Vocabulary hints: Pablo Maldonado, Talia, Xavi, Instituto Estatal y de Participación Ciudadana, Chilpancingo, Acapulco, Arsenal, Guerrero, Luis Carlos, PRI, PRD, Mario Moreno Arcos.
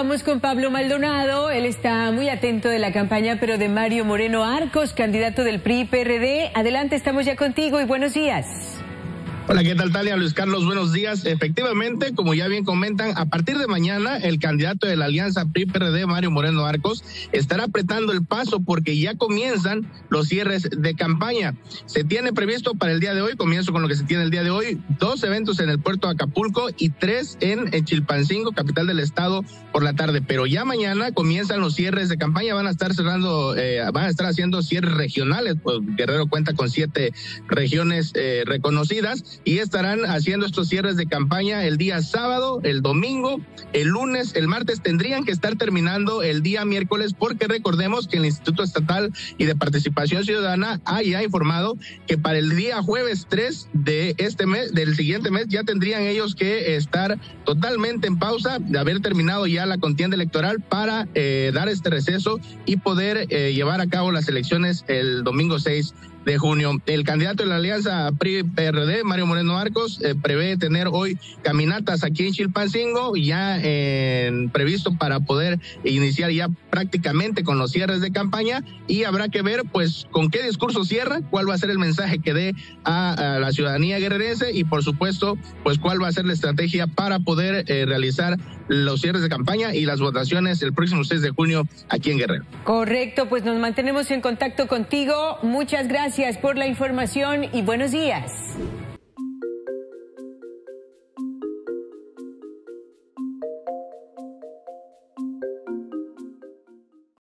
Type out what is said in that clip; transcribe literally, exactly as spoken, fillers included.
Vamos con Pablo Maldonado, él está muy atento de la campaña, pero de Mario Moreno Arcos, candidato del P R I P R D. Adelante, estamos ya contigo y buenos días. Hola, ¿qué tal, Talia? Luis Carlos, buenos días. Efectivamente, como ya bien comentan, a partir de mañana el candidato de la alianza P R I P R D, Mario Moreno Arcos, estará apretando el paso porque ya comienzan los cierres de campaña. Se tiene previsto para el día de hoy, comienzo con lo que se tiene el día de hoy, dos eventos en el puerto de Acapulco y tres en Chilpancingo, capital del estado, por la tarde. Pero ya mañana comienzan los cierres de campaña, van a estar cerrando, eh, van a estar haciendo cierres regionales, pues Guerrero cuenta con siete regiones eh, reconocidas. Y estarán haciendo estos cierres de campaña el día sábado, el domingo, el lunes, el martes. Tendrían que estar terminando el día miércoles porque recordemos que el Instituto Estatal y de Participación Ciudadana ha ya informado que para el día jueves tres de este mes, del siguiente mes, ya tendrían ellos que estar totalmente en pausa de haber terminado ya la contienda electoral para eh, dar este receso y poder eh, llevar a cabo las elecciones el domingo seis de junio. El candidato de la alianza P R I P R D, Mario Moreno Arcos, eh, prevé tener hoy caminatas aquí en Chilpancingo, ya eh, previsto para poder iniciar ya prácticamente con los cierres de campaña, y habrá que ver pues con qué discurso cierra, cuál va a ser el mensaje que dé a, a la ciudadanía guerrerense y por supuesto pues cuál va a ser la estrategia para poder eh, realizar los cierres de campaña y las votaciones el próximo seis de junio aquí en Guerrero. Correcto, pues nos mantenemos en contacto contigo, muchas gracias. Gracias por la información y buenos días.